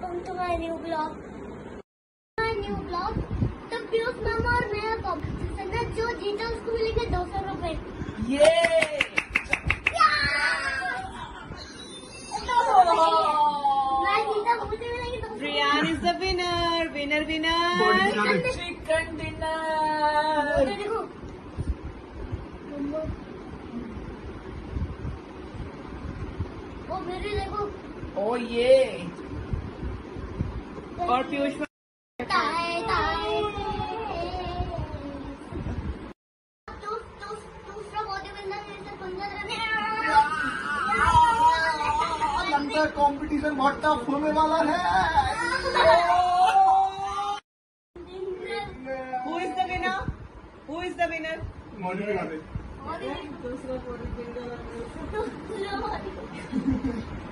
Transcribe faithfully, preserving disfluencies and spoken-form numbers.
Welcome to my new blog. My new blog. The Piyush Mama और मेरा blog. जिसने जो जीता उसको मिलेंगे दो सौ रुपए. मैं जीता मुझे मिलेंगे दो सौ. Priyan is the winner. Winner winner. Chicken dinner. देखो. ओ मेरी देखो. ओ ये. और पीयूष ताए ताए तू तू दूसरा बहुत बंदा मेरे से पंद्रह रन है कंपटीशन बहुत टफ होने वाला है. Who is the winner who is the winner Modi दिखा दे दूसरा बहुत बंदा